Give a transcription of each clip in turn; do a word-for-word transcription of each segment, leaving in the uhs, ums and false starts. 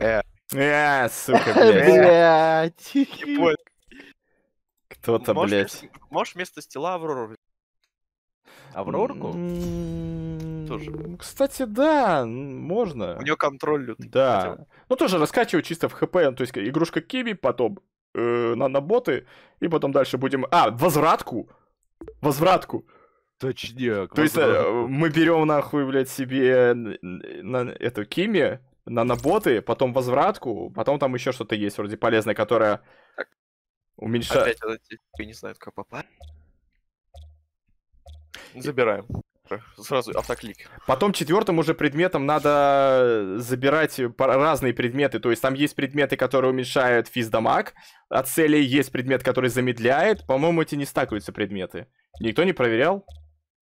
Э, э сука, блядь. Блядь. Кто-то, блядь. Можешь вместо стила Аврору? Аврорку? Тоже. Кстати, да, можно. У нее контроль лютый. Да. Ну тоже раскачивать чисто в хп, то есть игрушка Киви, потом э, наноботы, и потом дальше будем... А, возвратку! Возвратку! Точняк. То возвратку. Есть э, мы берем нахуй, блядь, себе на, на, эту Кими, наноботы, потом возвратку, потом там еще что-то есть вроде полезное, которое так. Уменьшает... Опять, я не знаю, как попасть. Забираем. Сразу автоклик. Потом четвертым уже предметом надо забирать разные предметы. То есть там есть предметы, которые уменьшают физдамаг. От цели есть предмет, который замедляет. По-моему, эти не стакаются предметы. Никто не проверял.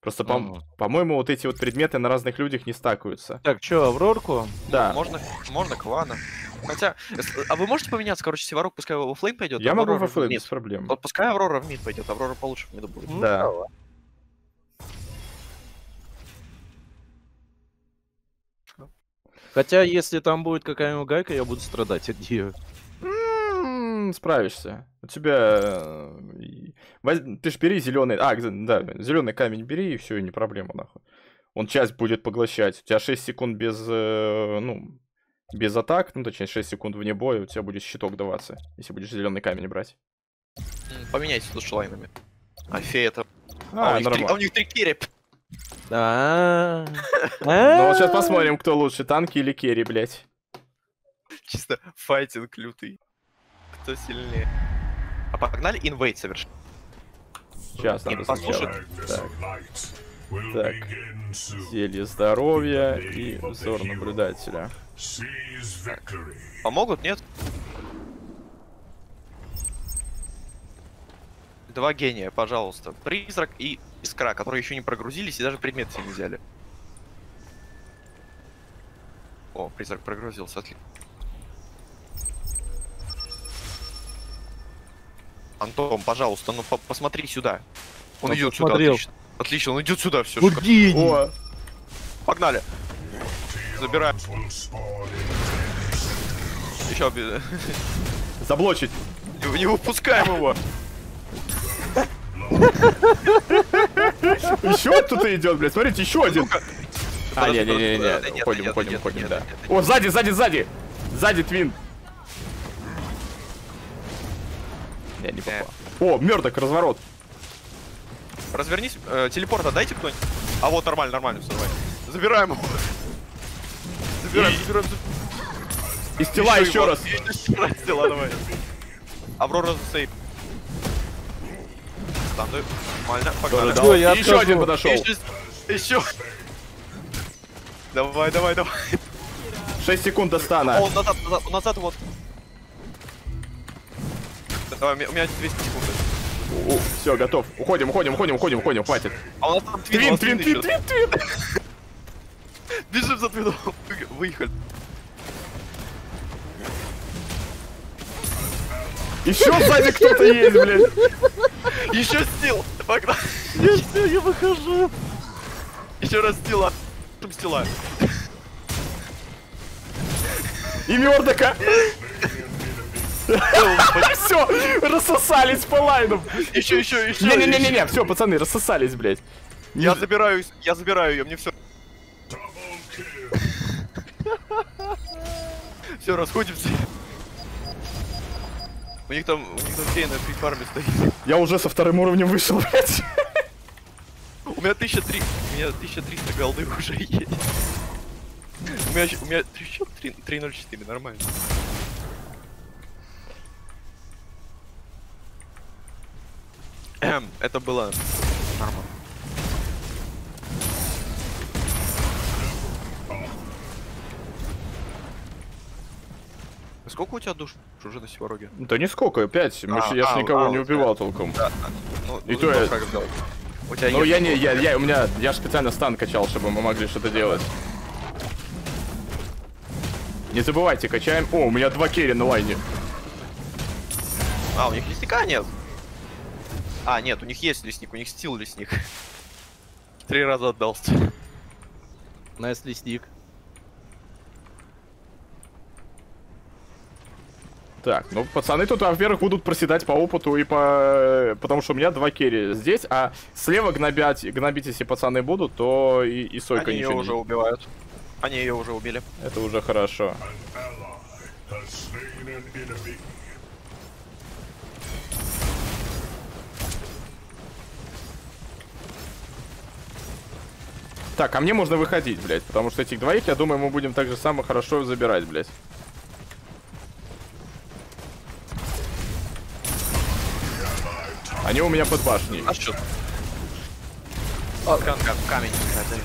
Просто, по-моему, по вот эти вот предметы на разных людях не стакаются. Так, что, Аврорку? Да. Можно, можно Квана. Хотя, а вы можете поменяться, короче, Севарук, пускай его в флейм пойдет? Я могу в флейм, без проблем. Вот пускай Аврора в мид пойдет, Аврора получше в миду будет. Да. Хотя, если там будет какая-нибудь гайка, я буду страдать от нее. Mm, справишься. У тебя... Ты ж бери зеленый... А, да, зеленый камень бери, и все, и не проблема, нахуй. Он часть будет поглощать. У тебя шесть секунд без... Ну, без атак, ну, точнее, шесть секунд вне боя, у тебя будет щиток даваться, если будешь зеленый камень брать. Поменяйся лучше лайнами. А фея это... А, а, у, них три... а у них три керри. Да. Ну вот сейчас посмотрим, кто лучше, танки или керри, блять. Чисто файтинг лютый. Кто сильнее? А погнали инвейд совершенно. Сейчас надо сначала. Так. Зелье здоровья и взор наблюдателя. Помогут, нет? Два гения, пожалуйста. Призрак и искра, которые еще не прогрузились и даже предметы не взяли. О, призрак прогрузился, отлично. Антон, пожалуйста, ну по посмотри сюда. Он, он идет посмотрел. Сюда, отлично. Отлично, он идет сюда, все. О, погнали. Забираем. Еще заблочить. Не, не выпускаем его. Еще кто-то идет, блядь, смотрите, еще один. А, не, не, не, не, уходим, уходим, уходим, да. О, сзади, сзади, сзади, сзади твин. Я не попал. О, мёрдок, разворот. Развернись, телепорт отдайте кто-нибудь. А вот нормально, нормально, все, давай. Забираем его. Забираем, забираем. Из тела еще раз. Еще раз тела, давай. Аврора засейп. Там, да, нормально, погнали. Да, я еще откажу. Один подошел. Еще, еще. Давай, давай, давай. шесть секунд до стана. О, назад, назад, назад, вот. Давай, у меня двести секунд. О, все, готов. Уходим, уходим, уходим, уходим, уходим, хватит. А у нас там твин, твин, твин, твин, твин. Бежим за твином. Выехали. Еще сзади кто-то есть, блядь. Еще стил. Погнали. Я все, я выхожу. Еще раз стила. Там стила. И мёрдока. Все, рассосались по лайнам. Еще, еще, еще. Не-не-не-не, все, пацаны, рассосались, блядь. Я забираю, я забираю ее, мне все. Все, расходимся. У них там, у них там фея на фрифарме стоит. Я уже со вторым уровнем вышел, блядь. У меня тысяча триста, у меня тысяча триста голды уже есть. У меня, у меня три ноль четыре, нормально. Это было нормально. Сколько у тебя душ уже на Севароге? Да нисколько, пять. А, я а, ж никого а, не убивал а, толком. Да, да. Ну, и ну, то я... У тебя ну я не, я, я, у меня, я ж специально стан качал, чтобы мы могли что-то делать. Не забывайте, качаем. О, у меня два керри на лайне. А, у них лесника нет? А, нет, у них есть лесник, у них стил лесник. Три раза отдался. Найс лесник. Так, ну пацаны тут, во-первых, будут проседать по опыту и по... Потому что у меня два керри здесь, а слева гнобять, гнобить, если пацаны будут, то и, и Сойка ничего не... Они ее уже убивают. Они ее уже убили. Это уже хорошо. Так, а мне можно выходить, блядь, потому что этих двоих, я думаю, мы будем так же самое хорошо забирать, блядь. Они у меня под башней. А что? О, кан, кан, камень, кстати.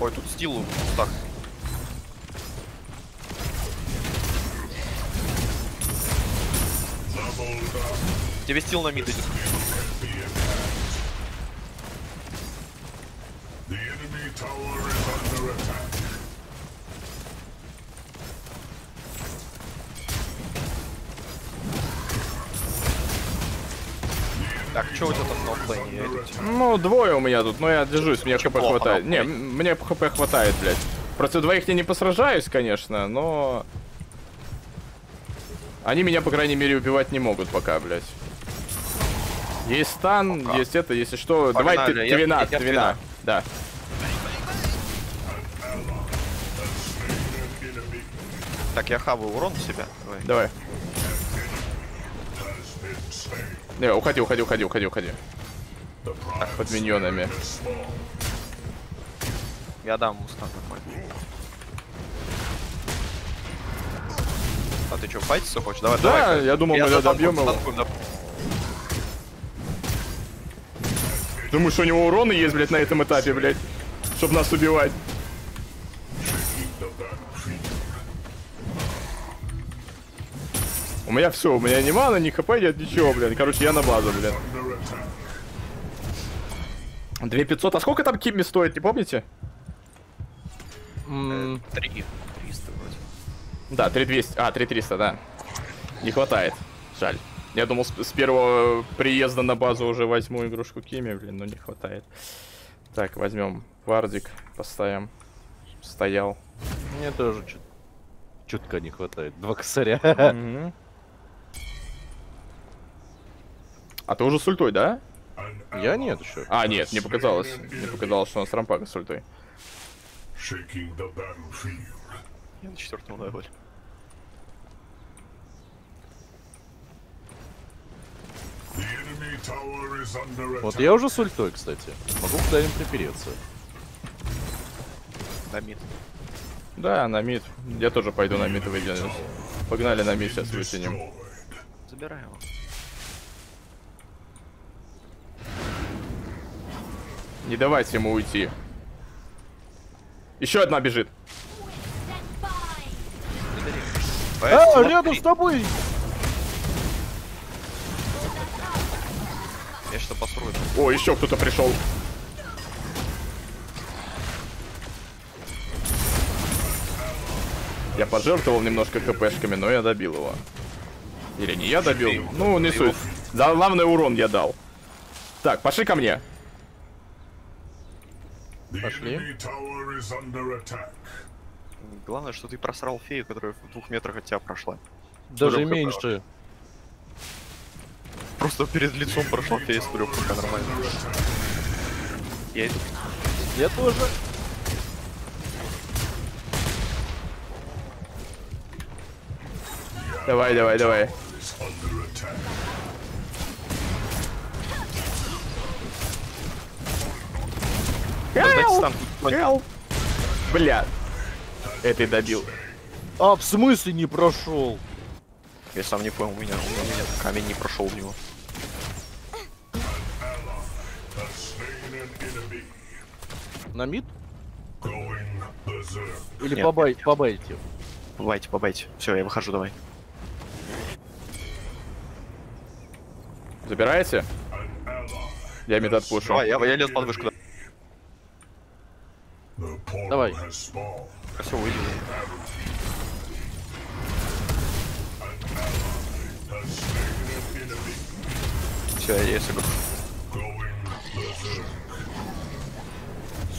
Ой, тут стилу. Так. Тебе стил на мид идет. Так, что у тебя там ноплейне? Ну, двое у меня тут, но я держусь, мне хп хватает. Не, мне хп хватает, блядь. Просто двоих я не посражаюсь, конечно, но... Они меня, по крайней мере, убивать не могут пока, блядь. Есть стан, пока. Есть это, если что... Погнали. Давай, ты, я, твина, я, я твина, твина, да. Так, я хаваю урон в себя. Давай. Давай. Не, уходи, уходи, уходи, уходи, уходи. Так, под миньонами. Я дам ему стан нормально. А ты что, файтиться хочешь? Давай, да, давай. Да, я думал, я мы добьем его. Станкуем. Думаешь, у него урона есть, блядь, на этом этапе, блядь, чтобы нас убивать? У меня все, у меня ни мана, ни хп, нет ничего, блядь. Короче, я на базу, блядь. две тысячи пятьсот. А сколько там кимми стоит, не помните? три триста вроде. Да, три тысячи двести. А, три тысячи триста, да. Не хватает. Жаль. Я думал, с, с первого приезда на базу уже возьму игрушку кимми, блин, но не хватает. Так, возьмем вардик, поставим. Стоял. Мне тоже чуть чутка не хватает. Два косаря. Mm-hmm. А ты уже с ультой, да? Я нет еще. А, нет, мне показалось. Мне показалось, что он с рампага с ультой. Я на четвертом левеле. Вот я уже с ультой, кстати. Могу куда им припереться. На мид. Да, на мид. Я тоже пойду на мид выйдет. Погнали на мид, сейчас вытянем. Забираем его. Не давайте ему уйти. Еще одна бежит. А, рядом с тобой! Я что построю? О, еще кто-то пришел. Я пожертвовал немножко хпшками, но я добил его. Или не я добил? Ну, не суть. Да, главное, урон я дал. Так, пошли ко мне. Пошли. Главное, что ты просрал фею, которая в двух метрах от тебя прошла. Даже меньше. Просто перед лицом прошла фея с трех, пока нормально. Я иду. Я тоже. Давай, давай, давай. Бля, это и добил. А в смысле не прошел? Я сам не понял, у меня, у меня камень не прошел в него. На мид? Или нет, побай, нет. побайте? Побайте, побайте. Все, я выхожу, давай. Забираете? Я мид отпушу. Давай, я, я лез под вышку. Давай. Все, выйдем. Все, я сыграл.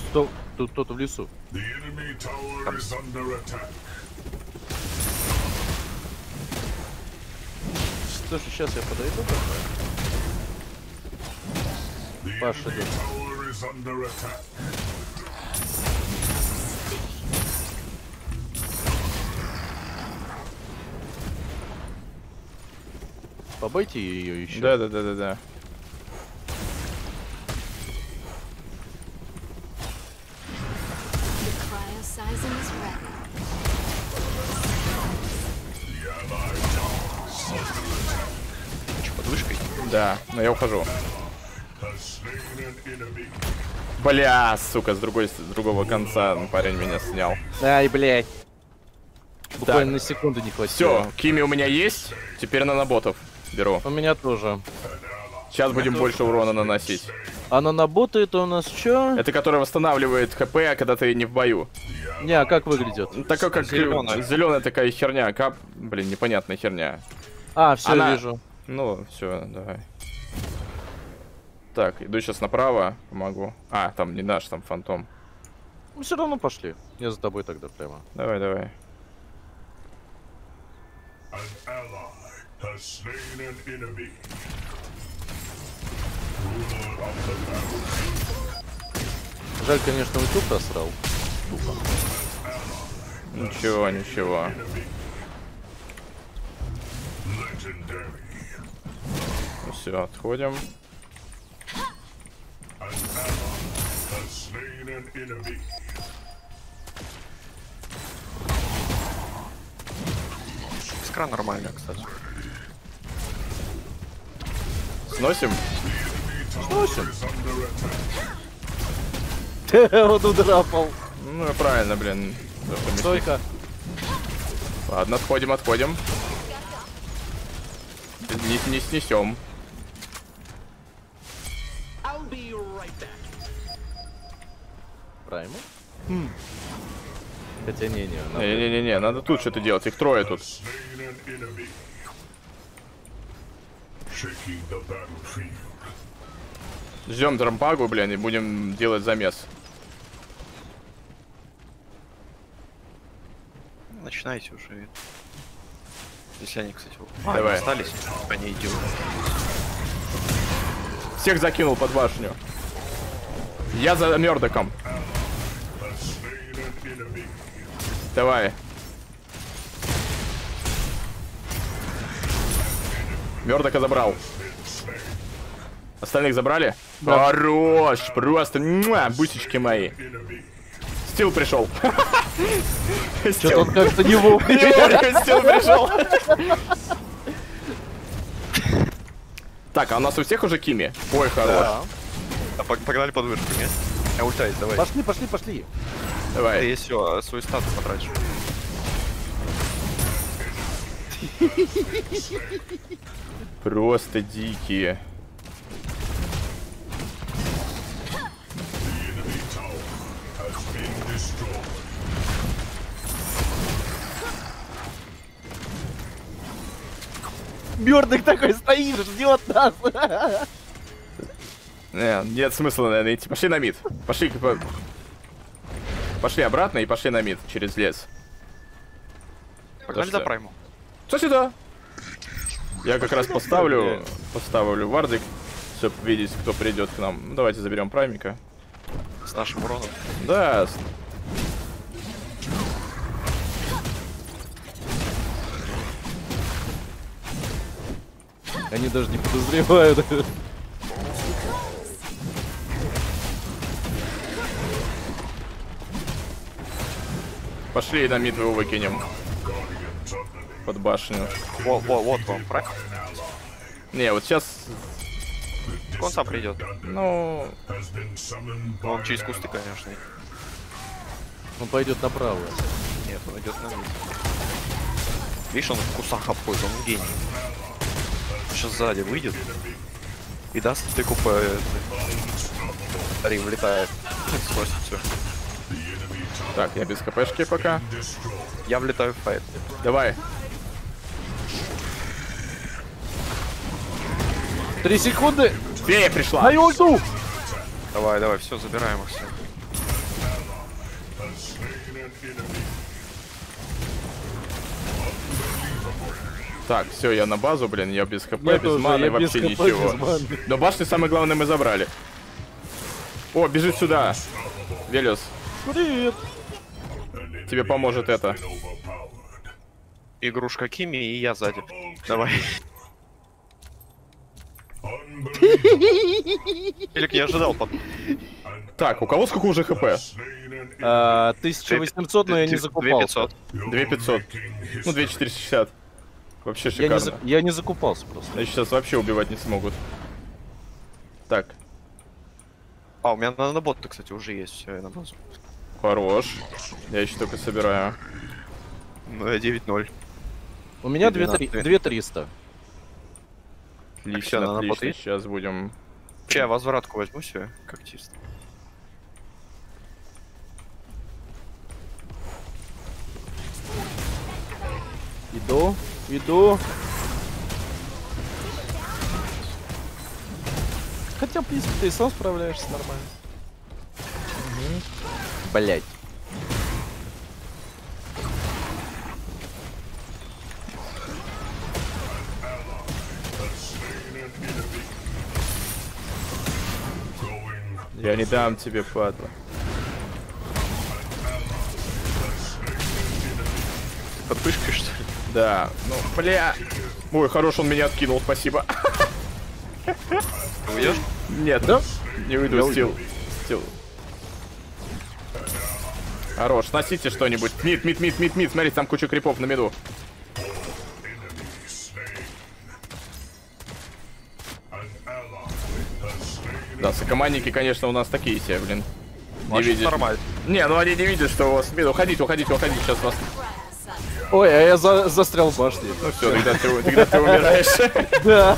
Стоп. Тут кто-то в лесу. Что же, сейчас я подойду? Паша, идет. Побойте ее еще. Да, да, да, да, да. Че, под вышкой? Да, но я ухожу. Бля, сука, с другой, с другого конца парень меня снял. Ай, блядь. Буквально на секунду не хватило. Все, Кими у меня есть, теперь наноботов беру. У меня тоже. Сейчас будем больше урона наносить. А наноботы это у нас что? Это который восстанавливает хп, когда ты не в бою. Не, а как выглядит? Такой как зеленая. Зеленая такая херня, кап... Блин, непонятная херня. А, все, Она... вижу. Ну, все, давай. Так, иду сейчас направо, помогу. А, там не наш, там фантом. Мы все равно пошли. Я за тобой тогда прямо. Давай, давай. Жаль, конечно, YouTube просрал. Ничего, ничего. Ну, все, отходим. Искра нормальная, кстати. Сносим? Сносим. Вот удрапал. Ну правильно, блин. Стойка. Ладно, отходим, отходим. Не, не снесем. Прайму? Хм. Хотя не, не, надо... не, не, не, не, надо тут что-то делать. Их трое тут. Ждем трампагу, блин, и будем делать замес. Начинайте уже. Если они, кстати, а, давай. Остались, они идут. Всех закинул под башню. Я за Мёрдоком. Давай. Мёрдока забрал. Остальных забрали? Да. Хорош! Просто муа, бусечки мои. Стил пришел. Что-то он как-то не вовремя. Стил пришел. Так, а у нас у всех уже Кими? Ой, хорош. Погнали под вышками. Я ультаюсь, давай. Пошли, пошли, пошли. Давай. Ты все, свою стату потрачу. Просто дикие. Мёрдок такой стоит, ждет нас. Нет, нет смысла, наверное, идти. Пошли на мид. Пошли, пошли обратно и пошли на мид через лес. Погнали за что... прайму. Что сюда? Я как раз поставлю, поставлю вардик, чтобы видеть, кто придет к нам. Ну, давайте заберем праймика. С нашим уроном. Да. С... Они даже не подозревают. Пошли на мид его выкинем. Под башню. Вот, вот, вот вам фраг. Не, вот сейчас... Он сам придет. Ну... Он через кусты, конечно. Он пойдет направо. Нет, он идет на мид. Видишь, он в кусах обходит, он гений. Сейчас сзади выйдет и даст тыку по... Рим влетает. Спросит все. Так, я без хпшки пока. Я влетаю в файт. Давай. Три секунды. Фея пришла. На ульту. Давай, давай, все, забираем их все. has slain an enemy. Так, все, я на базу, блин, я без хп, я без маны, вообще ничего. Но башню, самое главное, мы забрали. О, бежит сюда. Велиус. Привет. Тебе поможет это. Игрушка Кими, и я сзади. Давай. Филик, не ожидал. Так, у кого сколько уже хп? тысяча восемьсот, но я не закупал. две тысячи пятьсот. Ну, две тысячи четыреста шестьдесят. Вообще шикарно. Я не, за... я не закупался просто. Значит, сейчас вообще убивать не смогут. Так. А, у меня на бот, кстати, уже есть. Все, я на базу. Хорош. Я еще только собираю. девять ноль. У меня две тысячи триста. Отлично, на бот есть. Сейчас будем... Сейчас я возвратку возьму себе, как чисто. Иду, иду. Хотя, в принципе, ты и сам справляешься нормально. Угу. Блять. Я не дам тебе, падла. Под пышкой, что ли? Да, ну, бля. Ой, хорош, он меня откинул, спасибо. Уйдешь? Нет, да? Не уйду, Стил. Стил. Хорош, носите что-нибудь. Мид, мид, мид, мид, мид. Смотри, там куча крипов на миду. Да, сокомандники, конечно, у нас такие себе, блин. Не видишь. Нормально. Не, ну они не видят, что у вас мид. Уходите, уходите, уходите, сейчас вас... Ой, а я за застрял в башне. Ну все, тогда ты, тогда ты умираешь. Да.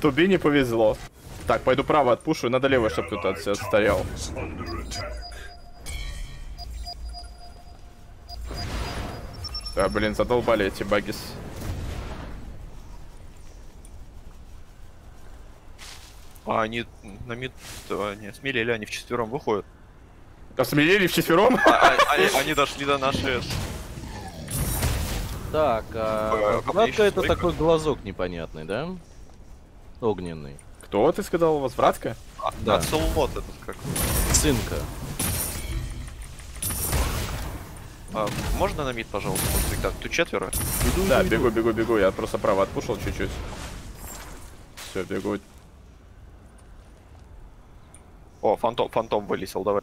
Туби не повезло. Так, пойду право отпушу, надо лево, чтобы кто-то от себя отстоял. Да, блин, задолбали эти багис. А они на мид... Не, смелели, они вчетвером выходят. Осмелели вчетвером? А, а, они, они дошли до нашей... Так, а... Вратка это стойка. Такой глазок непонятный, да? Огненный. Кто, ты сказал, у вас Вратка? А, да. От Солот этот как. Цинка. А, можно на мид, пожалуйста? Так, тут четверо? Иду, да, иду. бегу, бегу, бегу. Я просто право отпушил чуть-чуть. Все, бегу. О, фантом, фантом вылетел, давай.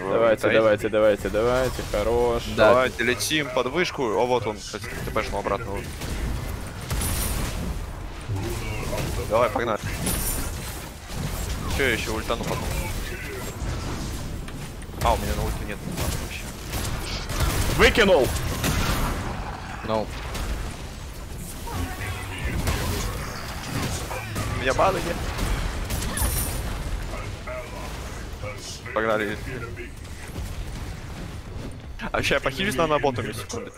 Давайте, давайте, давайте, давайте, хорош. Да. Давайте, летим под вышку. О, вот он, кстати, ты пошел обратно. Давай, погнали. Че, я еще ультану потом. А, у меня на ульте нет вообще. Выкинул! No. У меня баны нет. Погнали. А сейчас похилюсь на ботами секунды.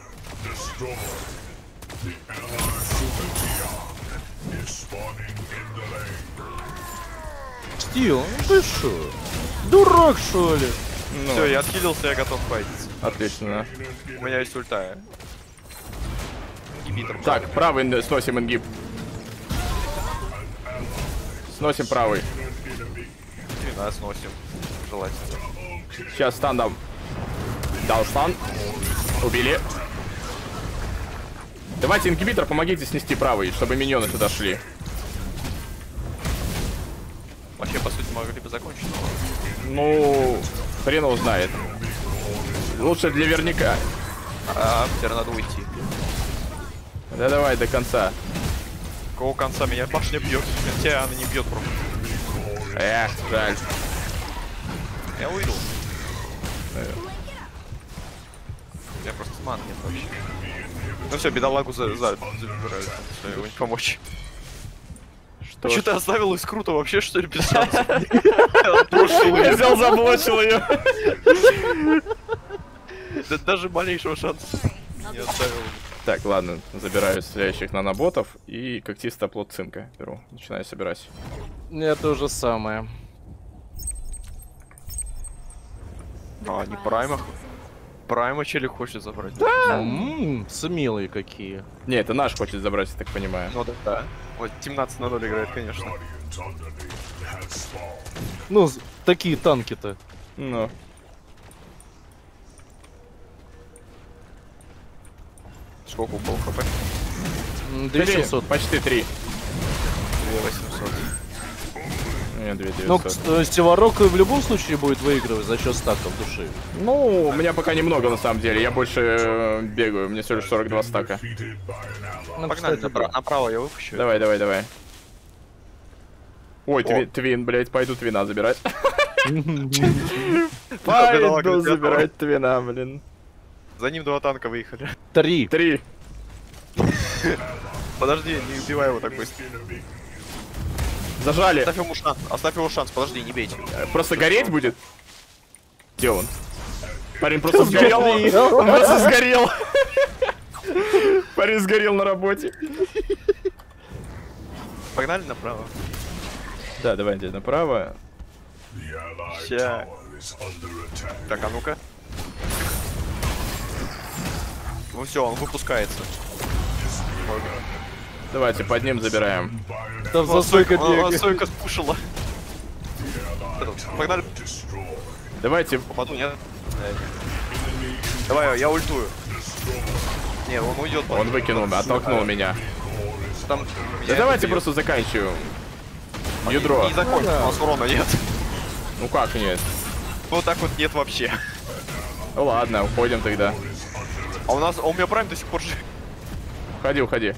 Стил, ты шо? Дурак, что ли? No. Все, я отхилился, я готов файтиться. Отлично. У меня есть ульта. Так, правый сносим ингиб. Сносим правый. И нас сносим. Желательно. Сейчас стан дам. Дал стан. Убили. Давайте, ингибитор, помогите снести правый, чтобы миньоны сюда шли. Вообще, по сути, могли бы закончить. Ну, хрен его знает. Лучше для верняка. А, теперь надо уйти. Да давай до конца. Какого конца? Меня башня бьет. Хотя она не бьет просто. Эх, жаль. Я уйду. Я просто ман нет вообще. Ну все, бедолагу за, за, забирали. Все, его не помочь. Что, а что ты оставил искру то вообще, что ли, без шанса? Я взял, заблочил ее. Даже малейшего шанса не оставил. Так, ладно, забираю стреляющих наноботов и когтистый оплот цинка беру. Начинаю собирать. Нет, то же самое. А, не праймах. Прайма челик хочет забрать. Да! Ммм, смелые какие. Не, это наш хочет забрать, я так понимаю. Ну да, да. Вот семнадцать на ноль играет, конечно. Ну, такие танки-то. Ну. Сколько упал хп? две тысячи семьсот. Почти три. две тысячи восемьсот. Ну, Стиварок в любом случае будет выигрывать за счет стаков души. Ну, у меня пока немного, на самом деле. Я больше бегаю, мне всего лишь сорок два стака. Ну, погнали, направо, направо я выпущу. Давай, давай, давай. Ой, тви, твин, блядь, пойду твина забирать. Пойду забирать твина, блин. За ним два танка выехали. Три. Три. Подожди, не убивай его так быстро. Зажали. Оставь ему шанс, оставь его шанс, подожди, не бейте. Просто гореть будет? Где он? Парень просто сгорел. Он просто сгорел. Парень сгорел на работе. Погнали направо. Да, давай здесь направо. Ща. Так, а ну-ка. Ну все, он выпускается. Давайте под ним забираем. Там застойка бегает. Застойка спушила. Погнали. Давайте. Попаду, нет? Давай, я ультую. Не, он уйдет. Он выкинул, оттолкнул меня. Там да давайте просто заканчиваем. Ядро. Не закончим, у нас урона нет. Ну как нет? Ну так вот нет вообще. Ну ладно, уходим тогда. А у нас, а у меня прайм до сих пор жив. Уходи, уходи.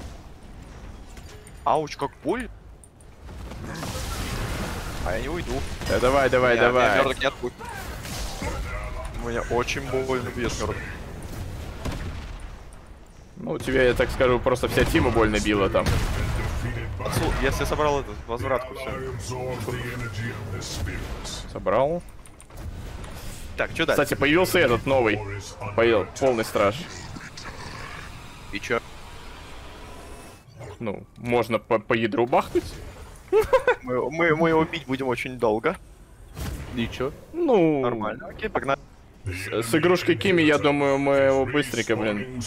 Ауч, как пуль. А я не уйду. Да, давай, давай, меня, давай. Меня мёрдок не отпустит. Мне очень больно бьет мёрдок. Ну, тебя, я так скажу, просто вся тима больно била там. Отсу... Я себе собрал эту возвратку, все. Собрал. Так, что дальше? Кстати, появился этот новый. Появился полный страж. И чё? Ну, можно по, по ядру бахнуть. Мы, мы, мы его бить будем очень долго. И чё? Ну... Нормально, окей, погнали. С, с игрушкой Кими, я думаю, мы его быстренько, блин.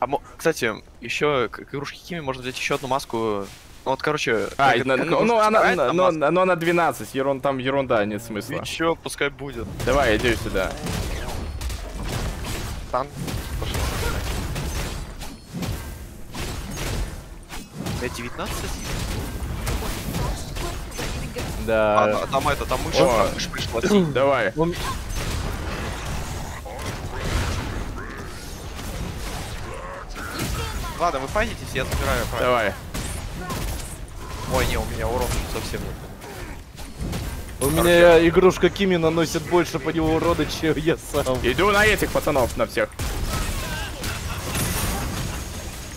А, кстати, еще к игрушке Кими можно взять еще одну маску. Вот, короче... А, как, на, как ну, ну, она, на, но, но она двенадцать, ерун, там ерунда, нет смысла. Ничего, пускай будет. Давай, иди сюда. Танк. девятнадцать? Да. А, а, там это, там мышь. О, мышь пришла. Давай. Он... Ладно, вы файтитесь, я забираю. Давай. Ой, не, у меня урон совсем нет. У Короче. меня игрушка Кими наносит больше по него урода, чем я сам. Иду на этих пацанов, на всех.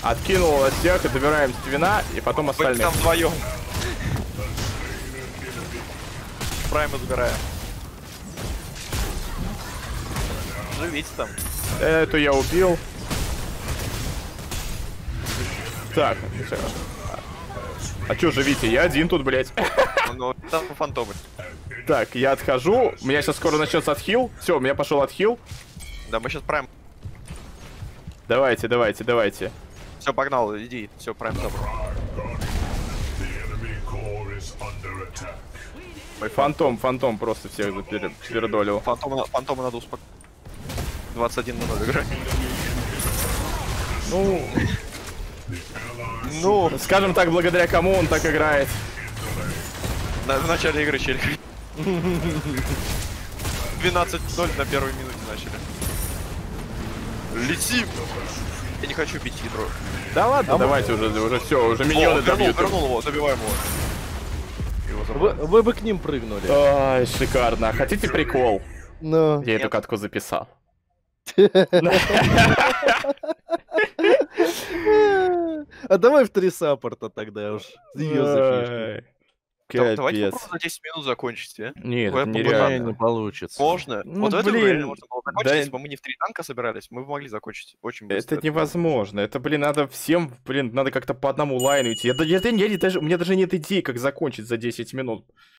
Откинул от всех и добираем твина, и потом остальные. Мы там вдвоем. Прайма забираем. Живите там. Эту я убил. Так. А чё, живите? Я один тут, блядь. Ну, там фантомы. Так, я отхожу. У меня сейчас скоро начнется отхил. Все, у меня пошел отхил. Да, мы сейчас прайм. Давайте, давайте, давайте. Все, погнал, иди, все, прайм забрал. Ой, фантом, фантом просто всех передолил. Фантома, фантома надо успокоить. двадцать один на ноль играть. Ну... ну, скажем так, благодаря кому он так играет. На, в начале игры, челик. двенадцать ноль на первой минуте начали. Летим! Я не хочу бить ядро. Да ладно, а давайте мы... уже, уже все, уже миньоны добьют. Вернул его, добиваем его. его вы, вы бы к ним прыгнули. Ай, шикарно. Хотите прикол? Но... Я Нет. эту катку записал. А давай в три саппорта тогда уж. Ее запишем. Капец. Давайте попробуем на десять минут закончить, а? Нет, это нереально не получится. Можно? Ну, вот блин, это реально можно было закончить, да... если бы мы не в три танка собирались, мы бы могли закончить очень быстро. Это невозможно, это, блин, надо всем, блин, надо как-то по одному лайну идти. Я, я, я, я, даже, у меня даже нет идей, как закончить за десять минут.